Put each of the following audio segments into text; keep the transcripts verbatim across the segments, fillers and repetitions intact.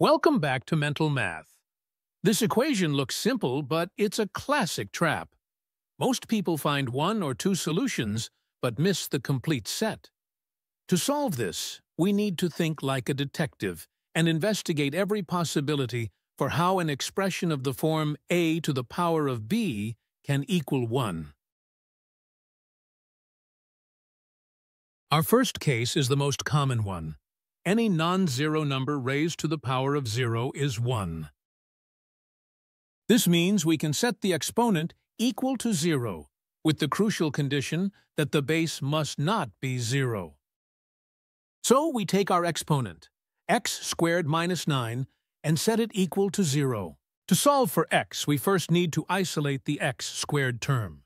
Welcome back to Mental Math. This equation looks simple, but it's a classic trap. Most people find one or two solutions, but miss the complete set. To solve this, we need to think like a detective and investigate every possibility for how an expression of the form a to the power of b can equal one. Our first case is the most common one. Any non-zero number raised to the power of zero is one. This means we can set the exponent equal to zero, with the crucial condition that the base must not be zero. So we take our exponent, x squared minus nine, and set it equal to zero. To solve for x, we first need to isolate the x squared term.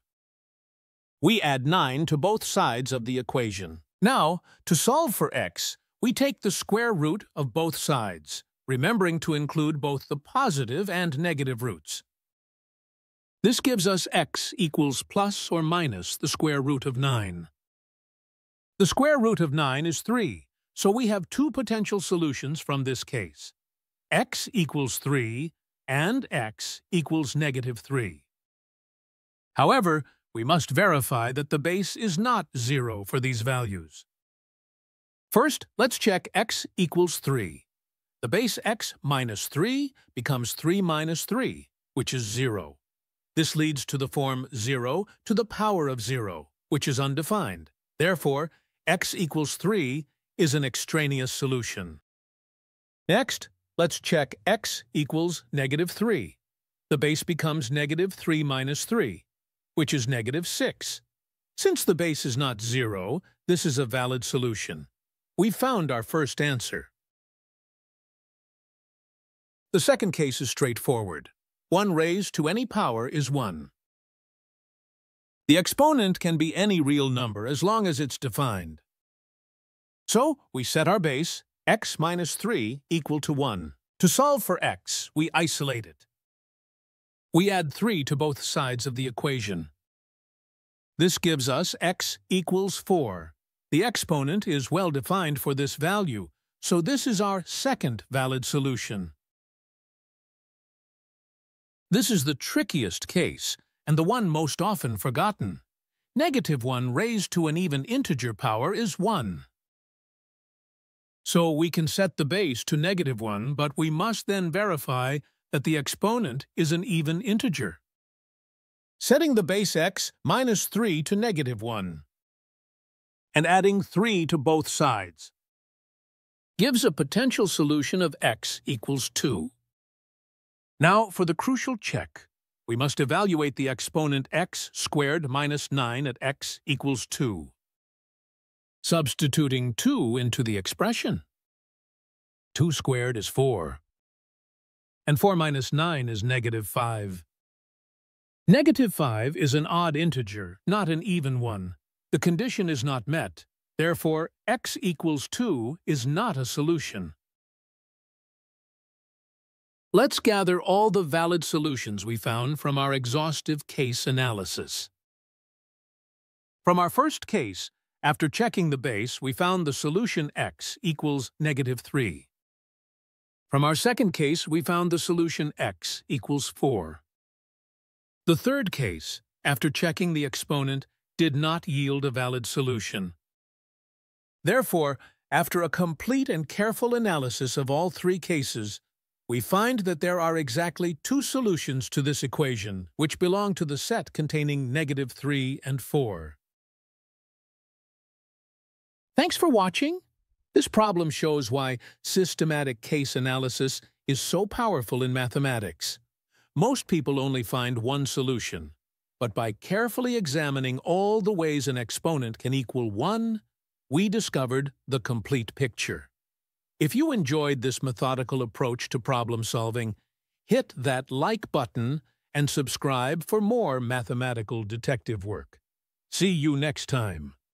We add nine to both sides of the equation. Now, to solve for x, we take the square root of both sides, remembering to include both the positive and negative roots. This gives us x equals plus or minus the square root of nine. The square root of nine is three, so we have two potential solutions from this case. X equals three and x equals negative three. However, we must verify that the base is not zero for these values. First, let's check x equals three. The base x minus three becomes three minus three, which is zero. This leads to the form zero to the power of zero, which is undefined. Therefore, x equals three is an extraneous solution. Next, let's check x equals negative three. The base becomes negative three minus three, which is negative six. Since the base is not zero, this is a valid solution. We found our first answer. The second case is straightforward. one raised to any power is one. The exponent can be any real number as long as it's defined. So we set our base, x minus three, equal to one. To solve for x, we isolate it. We add three to both sides of the equation. This gives us x equals four. The exponent is well defined for this value, so this is our second valid solution. This is the trickiest case, and the one most often forgotten. Negative one raised to an even integer power is one. So we can set the base to negative one, but we must then verify that the exponent is an even integer. Setting the base x minus three to negative one and adding three to both sides gives a potential solution of x equals two. Now for the crucial check. We must evaluate the exponent x squared minus nine at x equals two, substituting two into the expression. two squared is four, and four minus nine is negative five. Negative five is an odd integer, not an even one. The condition is not met, therefore x equals two is not a solution. Let's gather all the valid solutions we found from our exhaustive case analysis. From our first case, after checking the base, we found the solution x equals negative three. From our second case, we found the solution x equals four. The third case, after checking the exponent, did not yield a valid solution. Therefore, after a complete and careful analysis of all three cases, we find that there are exactly two solutions to this equation, which belong to the set containing negative three and four. Thanks for watching. This problem shows why systematic case analysis is so powerful in mathematics. Most people only find one solution, but by carefully examining all the ways an exponent can equal one, we discovered the complete picture. If you enjoyed this methodical approach to problem solving, hit that like button and subscribe for more mathematical detective work. See you next time.